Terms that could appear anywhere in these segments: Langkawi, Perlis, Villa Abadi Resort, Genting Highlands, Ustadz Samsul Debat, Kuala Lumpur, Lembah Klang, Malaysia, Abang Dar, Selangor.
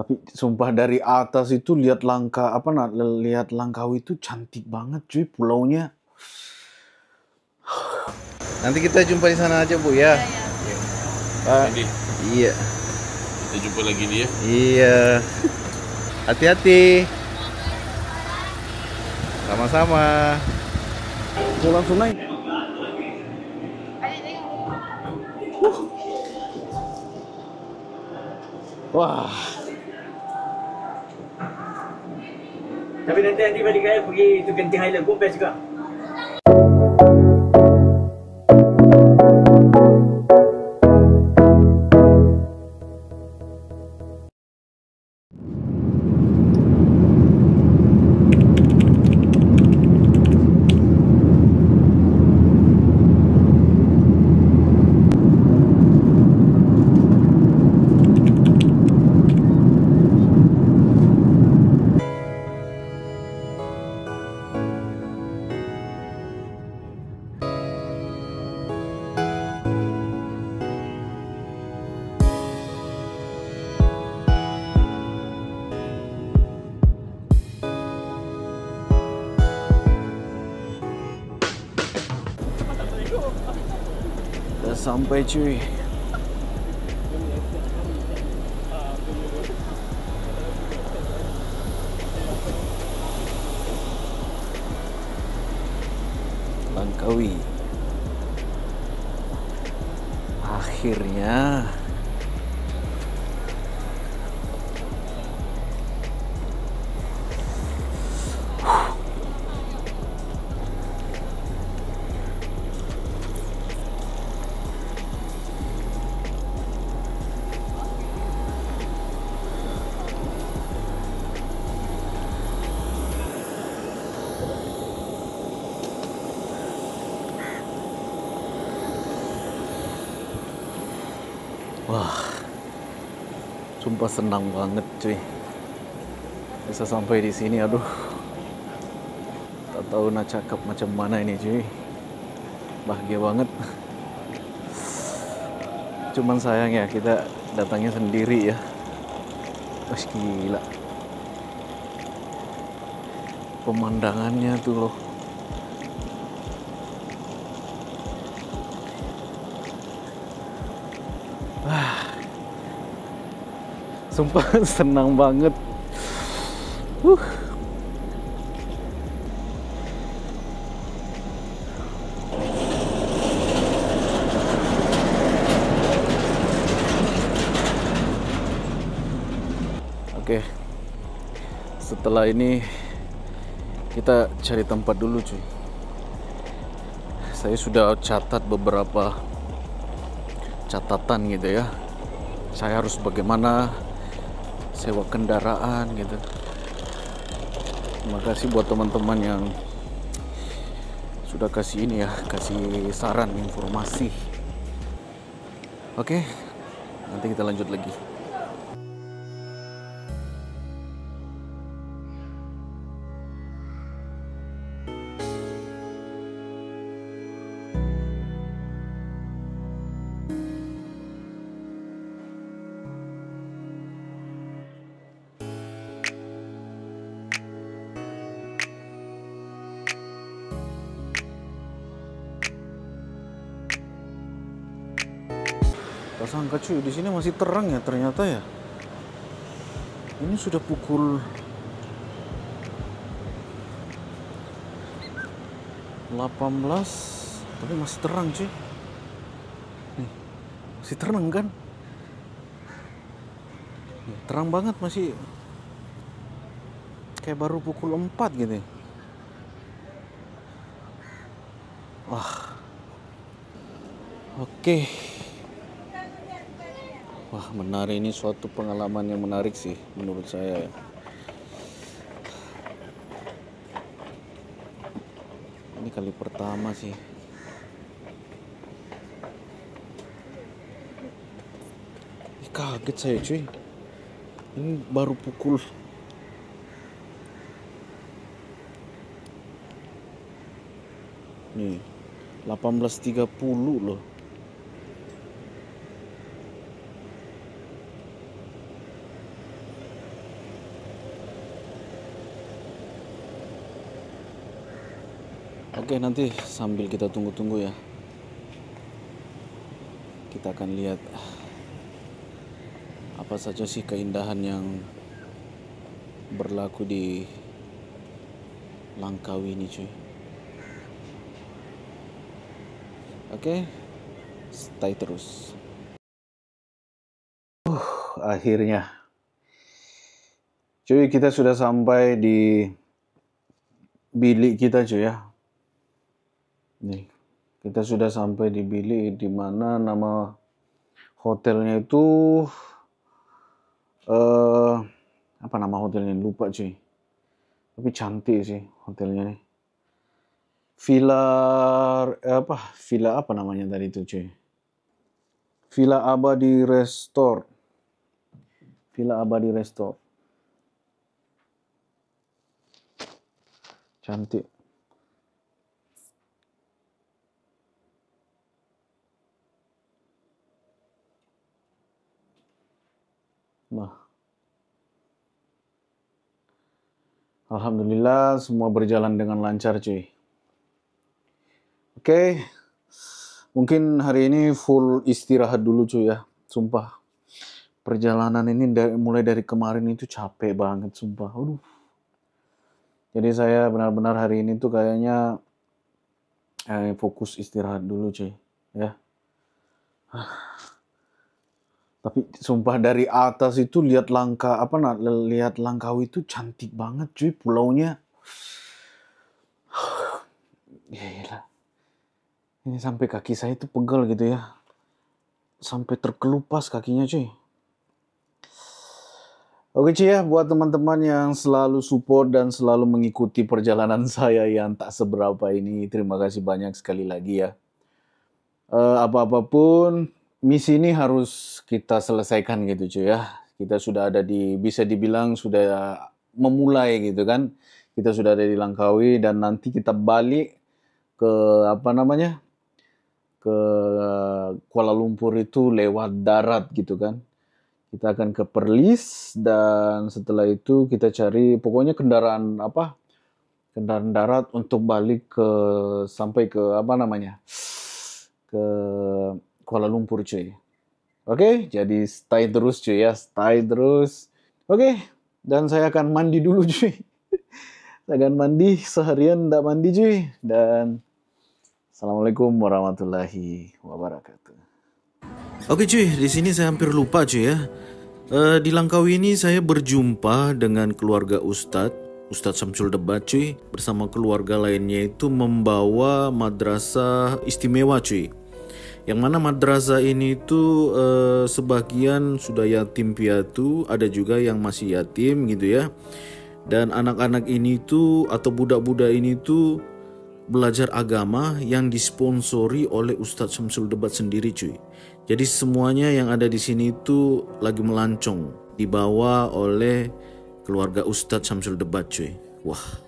Tapi sumpah dari atas itu lihat lihat Langkawi itu cantik banget cuy pulaunya. Nanti kita jumpa di sana aja Bu ya. Iya. Iya. Kita jumpa lagi dia. Iya. Hati-hati. Sama-sama. Jalan sungai. Wah. Tapi nanti balik kaya pergi itu Genting Highlands pun best juga. Sampai cuy. Langkawi. Akhirnya. Wah, sumpah senang banget cuy, bisa sampai di sini. Aduh, tak tahu nak cakap macam mana ini cuy, bahagia banget. Cuman sayang ya kita datangnya sendiri ya. Wah gila, pemandangannya tuh loh. Sumpah senang banget. Oke. Setelah ini kita cari tempat dulu cuy. Saya sudah catat beberapa catatan gitu ya. Saya harus bagaimana sewa kendaraan gitu. Terima kasih buat teman-teman yang sudah kasih ini ya, kasih saran, informasi. Oke, nanti kita lanjut lagi. Tak sangka cuy, di sini masih terang ya ternyata ya. Ini sudah pukul 18 tapi masih terang cuy. Nih, masih terang kan? Nih, terang banget masih. Kayak baru pukul 4 gitu. Wah. Oke. Wah menarik, ini suatu pengalaman yang menarik sih menurut saya ya. Ini kali pertama sih. Ih, kaget saya cuy. Ini baru pukul. Nih 18.30 loh. Oke, nanti sambil kita tunggu-tunggu ya, kita akan lihat apa saja sih keindahan yang berlaku di Langkawi ini, cuy. Oke, stay terus. Akhirnya cuy, kita sudah sampai di bilik kita, cuy, ya. Nih, kita sudah sampai di bilik dimana nama hotelnya itu apa nama hotelnya, lupa cuy, tapi cantik sih hotelnya nih. Villa apa namanya tadi itu, cuy? Villa Abadi Resort. Villa Abadi Resort. Cantik. Nah, alhamdulillah semua berjalan dengan lancar, cuy. Oke, mungkin hari ini full istirahat dulu, cuy, ya. Sumpah, perjalanan ini mulai dari kemarin itu capek banget, sumpah. Aduh. Jadi saya benar-benar hari ini tuh kayaknya fokus istirahat dulu, cuy, ya. Tapi sumpah dari atas itu lihat Langkawi itu cantik banget, cuy, pulaunya. Gila. Ini sampai kaki saya itu pegal gitu ya. Sampai terkelupas kakinya, cuy. Oke cuy ya, buat teman-teman yang selalu support dan selalu mengikuti perjalanan saya yang tak seberapa ini, terima kasih banyak sekali lagi ya. Apa-apapun, misi ini harus kita selesaikan gitu cuy ya. Kita sudah ada di, bisa dibilang sudah memulai gitu kan. Kita sudah ada di Langkawi dan nanti kita balik ke Kuala Lumpur itu lewat darat gitu kan. Kita akan ke Perlis dan setelah itu kita cari pokoknya kendaraan kendaraan darat untuk balik ke sampai ke Kuala Lumpur, cuy. Oke, jadi stay terus, cuy, ya, stay terus. Oke, dan saya akan mandi dulu, cuy. Saya akan mandi, seharian tidak mandi, cuy. Dan assalamualaikum warahmatullahi wabarakatuh. Oke cuy, di sini saya hampir lupa cuy ya. Di Langkawi ini saya berjumpa dengan keluarga Ustadz Samsul Debat cuy, bersama keluarga lainnya itu membawa madrasah istimewa cuy. Yang mana madrasah ini itu sebagian sudah yatim piatu, ada juga yang masih yatim gitu ya. Dan anak-anak ini tuh atau budak-budak ini tuh belajar agama yang disponsori oleh Ustadz Samsul Debat sendiri cuy. Jadi semuanya yang ada di sini itu lagi melancong, dibawa oleh keluarga Ustadz Samsul Debat, cuy. Wah.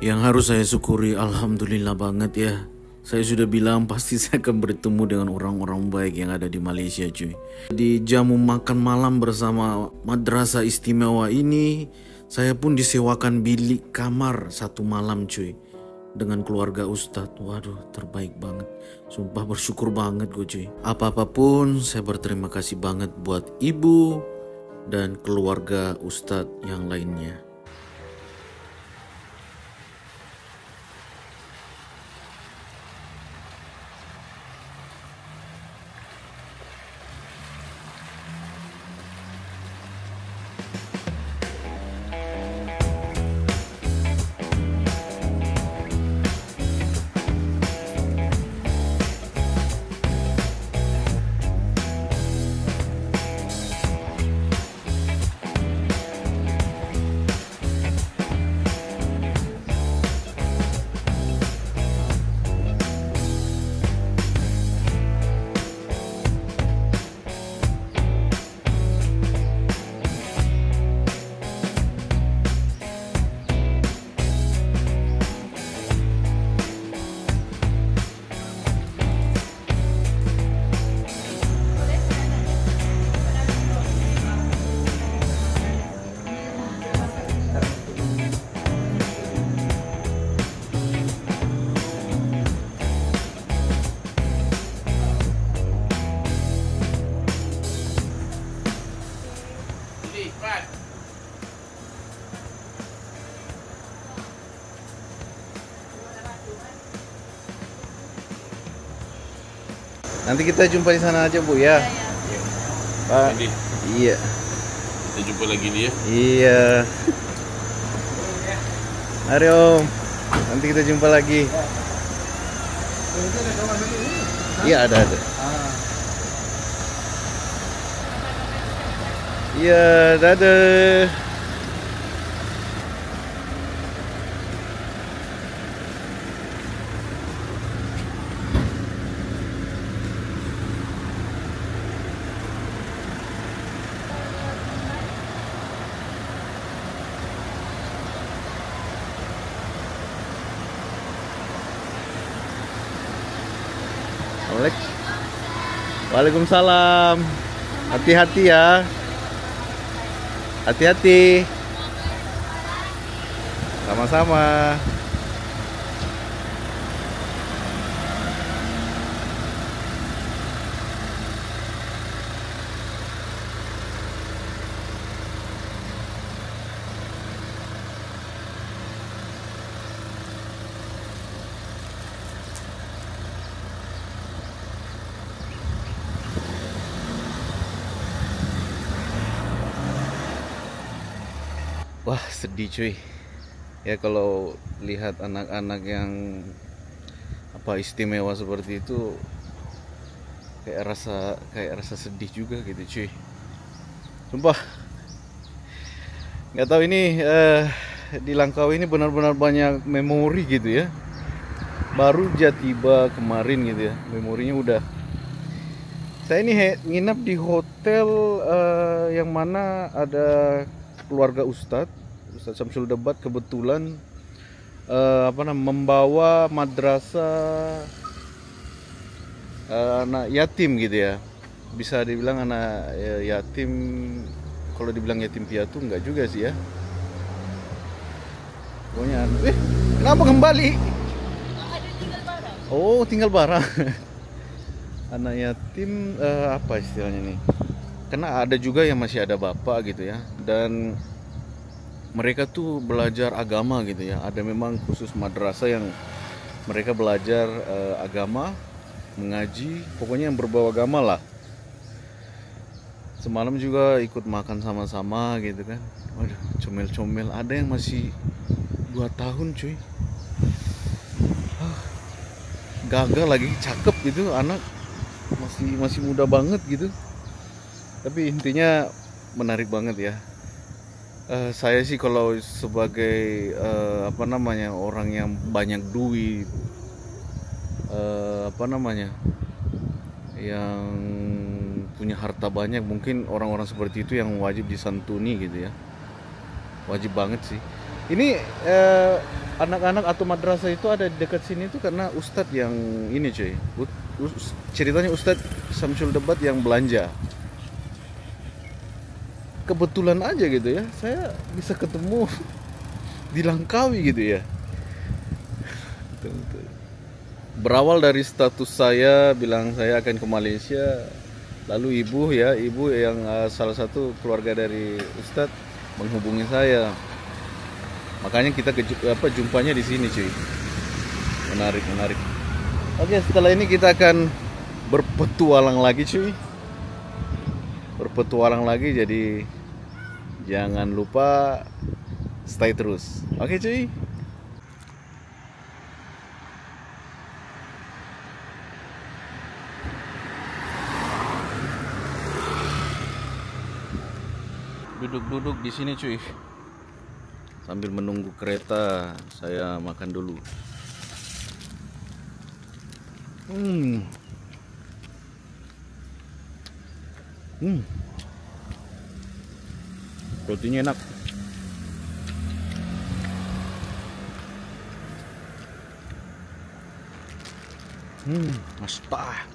Yang harus saya syukuri, alhamdulillah banget ya. Saya sudah bilang pasti saya akan bertemu dengan orang-orang baik yang ada di Malaysia, cuy. Di jamu makan malam bersama madrasah istimewa ini, saya pun disewakan bilik kamar satu malam, cuy, dengan keluarga Ustadz. Waduh, terbaik banget. Sumpah bersyukur banget gue, cuy. Apa-apapun, saya berterima kasih banget buat ibu dan keluarga Ustadz yang lainnya. Nanti kita jumpa di sana aja, Bu, ya. Pak. Iya. Kita jumpa lagi nih ya. Iya. Mari, Om. Nanti kita jumpa lagi. Iya, ada. Iya, dadah. Waalaikumsalam. Hati-hati ya. Hati-hati. Sama-sama. Wah, sedih cuy ya kalau lihat anak-anak yang istimewa seperti itu, kayak rasa sedih juga gitu cuy, sumpah. Nggak tahu ini di Langkawi ini benar-benar banyak memori gitu ya. Baru aja tiba kemarin gitu ya, memorinya udah. Saya ini nginap di hotel yang mana ada keluarga Ustadz Samsul Debat, kebetulan membawa madrasah anak yatim gitu ya. Bisa dibilang anak yatim, kalau dibilang yatim piatu enggak juga sih ya. Pokoknya kenapa kembali? Ada tinggal barang. Oh, tinggal barang. Anak yatim apa istilahnya nih? Karena ada juga yang masih ada bapak gitu ya, dan mereka tuh belajar agama gitu ya. Ada memang khusus madrasah yang mereka belajar agama, mengaji, pokoknya yang berbau agama lah. Semalam juga ikut makan sama-sama gitu kan. Waduh, comel-comel, ada yang masih 2 tahun cuy. Gagal lagi, cakep gitu anak, masih muda banget gitu. Tapi intinya menarik banget ya. Saya sih kalau sebagai orang yang banyak duit, yang punya harta banyak, mungkin orang-orang seperti itu yang wajib disantuni gitu ya. Wajib banget sih. Ini anak-anak atau madrasah itu ada di dekat sini itu karena Ustadz yang ini cuy. Ceritanya Ustadz Samsul Debat yang belanja. Kebetulan aja gitu ya, saya bisa ketemu di Langkawi gitu ya. Berawal dari status saya bilang saya akan ke Malaysia, lalu ibu yang salah satu keluarga dari Ustadz menghubungi saya. Makanya kita jumpanya di sini cuy. Menarik. Oke, setelah ini kita akan berpetualang lagi cuy. Jadi jangan lupa stay terus. Oke cuy. Duduk-duduk di sini cuy. Sambil menunggu kereta, saya makan dulu. Rotinya enak. Mastah. Di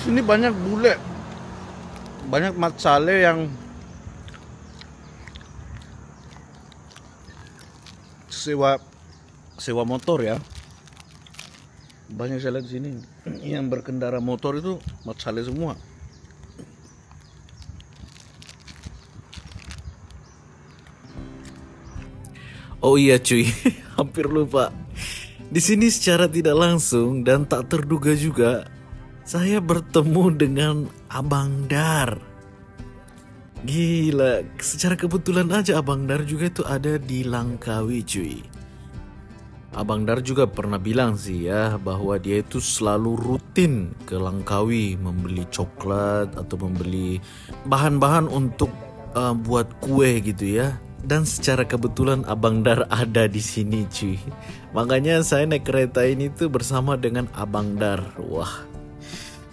sini banyak bule. Banyak mat saleh yang sewa motor ya. Banyak saya lihat di sini yang berkendara motor itu mat saleh semua. Oh iya cuy, hampir lupa. Di sini secara tidak langsung dan tak terduga juga saya bertemu dengan Abang Dar. Gila, secara kebetulan aja Abang Dar juga itu ada di Langkawi cuy. Abang Dar juga pernah bilang sih ya bahwa dia itu selalu rutin ke Langkawi membeli coklat atau membeli bahan-bahan untuk buat kue gitu ya. Dan secara kebetulan Abang Dar ada di sini cuy. Makanya saya naik kereta ini tuh bersama dengan Abang Dar. Wah,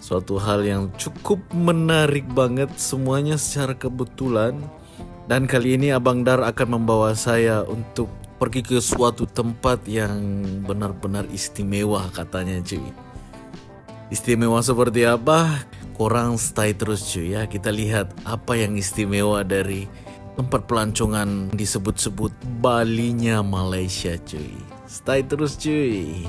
suatu hal yang cukup menarik banget, semuanya secara kebetulan. Dan kali ini Abang Dar akan membawa saya untuk pergi ke suatu tempat yang benar-benar istimewa katanya cuy. Istimewa seperti apa? Korang stay terus cuy ya, kita lihat apa yang istimewa dari tempat pelancongan disebut-sebut Balinya Malaysia cuy. Stay terus cuy.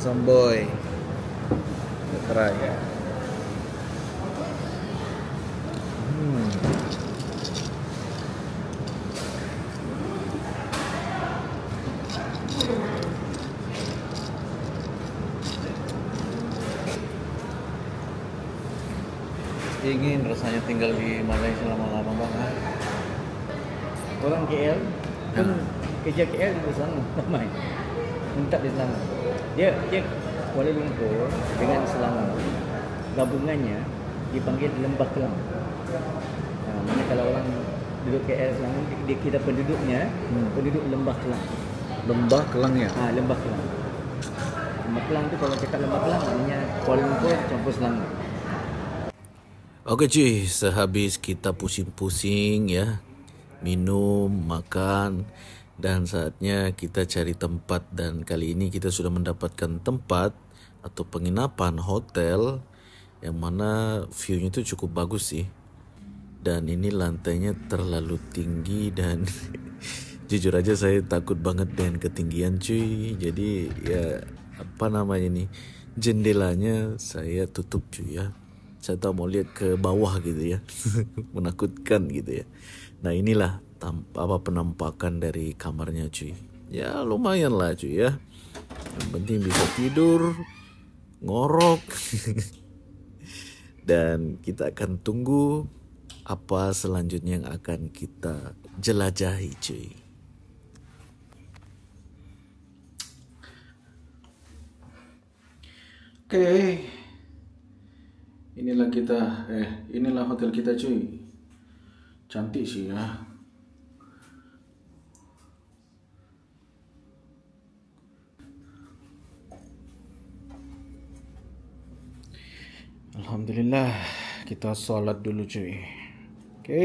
Samboy, try ya. Ingin rasanya tinggal di Malaysia lama-lama banget. Orang KL, kan kerja KL di sana, ramai. Minta di sana. Dia Kuala Lumpur dengan Selangor gabungannya dipanggil Lembah Klang. Nah, mana kalau orang duduk KL Selangor dia kira penduduknya penduduk Lembah Klang. Lembah Klang ya? Ah, Lembah Klang. Lembah Klang tu kalau cakap Lembah Klang maknanya Kuala Lumpur campur Selangor. Oke cuy, sehabis kita pusing-pusing ya, minum, makan. Dan saatnya kita cari tempat, dan kali ini kita sudah mendapatkan tempat atau penginapan hotel yang mana view-nya itu cukup bagus sih. Dan ini lantainya terlalu tinggi dan jujur aja saya takut banget dengan ketinggian cuy. Jadi ya apa namanya nih, jendelanya saya tutup cuy ya. Saya tak mau lihat ke bawah gitu ya. Menakutkan gitu ya. Nah inilah apa penampakan dari kamarnya cuy. Ya lumayan lah cuy ya. Yang penting bisa tidur, ngorok. Dan kita akan tunggu apa selanjutnya yang akan kita jelajahi cuy. Oke. Inilah kita, inilah hotel kita cuy. Cantik sih ya. Alhamdulillah, kita sholat dulu cuy. Oke.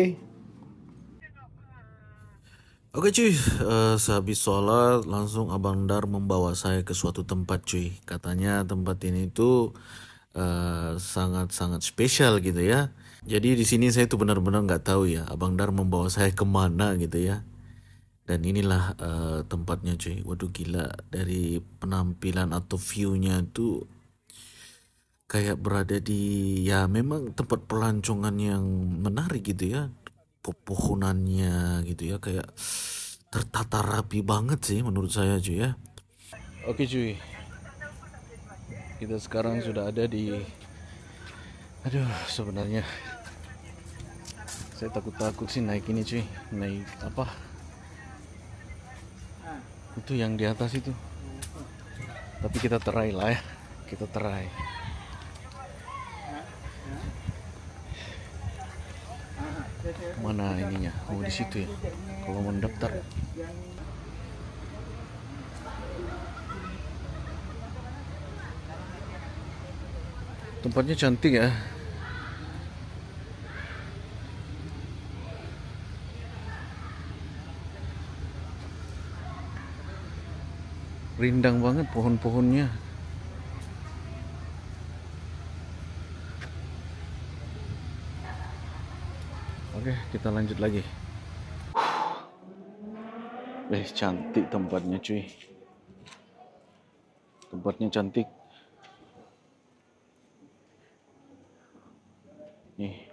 Oke cuy, sehabis sholat langsung Abang Dar membawa saya ke suatu tempat cuy. Katanya tempat ini tuh sangat-sangat spesial gitu ya. Jadi di sini saya tuh benar-benar nggak tahu ya, Abang Dar membawa saya kemana gitu ya. Dan inilah tempatnya cuy. Waduh gila, dari penampilan atau view-nya tuh kayak berada di, ya memang tempat pelancongan yang menarik gitu ya. Pepohonannya gitu ya, kayak tertata rapi banget sih menurut saya cuy ya. Oke cuy, kita sekarang sudah ada di, aduh sebenarnya Saya takut-takut sih naik ini cuy. Naik apa? Itu yang di atas itu. Tapi kita try lah ya. Kita try. Mana ininya? Oh, di situ ya. Kalau mau daftar. Tempatnya cantik ya. Rindang banget pohon-pohonnya. Oke, kita lanjut lagi. Cantik tempatnya cuy. Tempatnya cantik. Nih.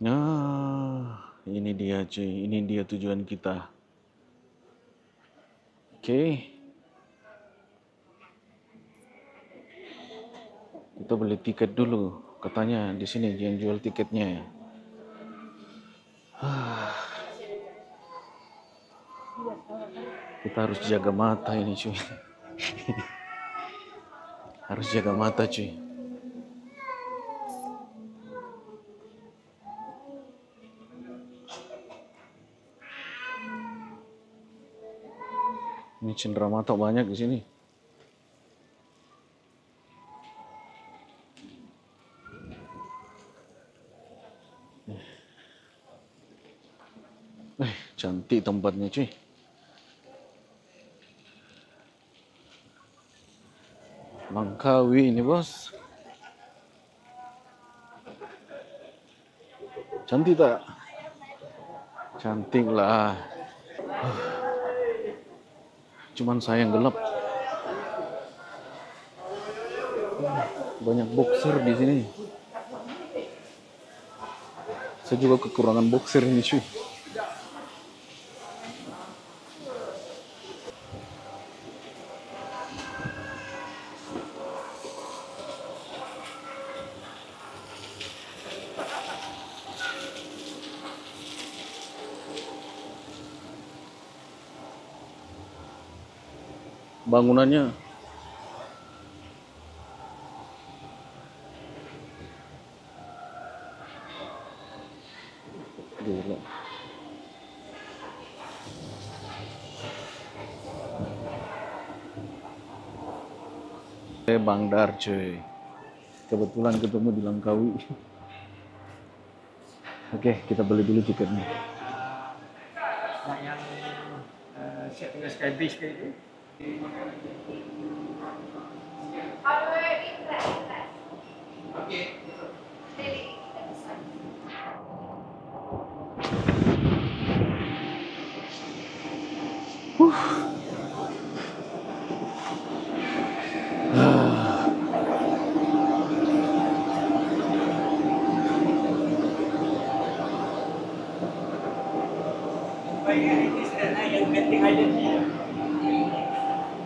Nah, ini dia cuy, ini dia tujuan kita. Oke. Kita beli tiket dulu, katanya di sini yang jual tiketnya ya. Kita harus jaga mata ini cuy. Harus jaga mata cuy. Ini cenderamata banyak di sini. Cantik tempatnya cuy. Langkawi ini bos. Cantik tak? Cantik lah. Cuman sayang gelap. Banyak boxer di sini. Saya juga kekurangan boxer ini cuy. Bangunannya gila. Bang Dar cuy, kebetulan ketemu di Langkawi. Oke, kita beli dulu tiketnya. Nah, yang siap tinggal skybase kayak itu.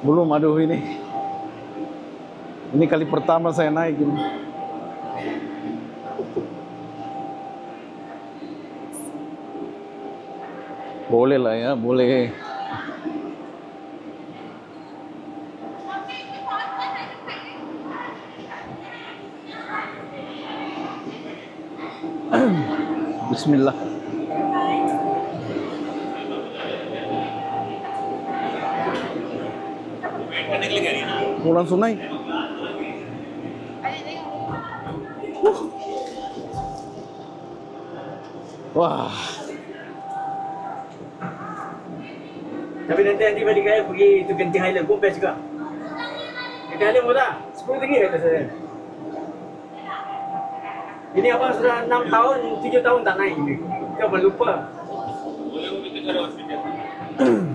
Belum, aduh ini kali pertama saya naik ini. Boleh lah ya, boleh. Bismillah. Mau langsung naik. Wah. Tapi nanti balik kaya pergi itu Genting Highlands pun best juga. Genting Highlands murah, RM10 kata saya. Ini abang sudah 6 tahun, 7 tahun tak naik. Kita lupa. Boleh kita cari hospital.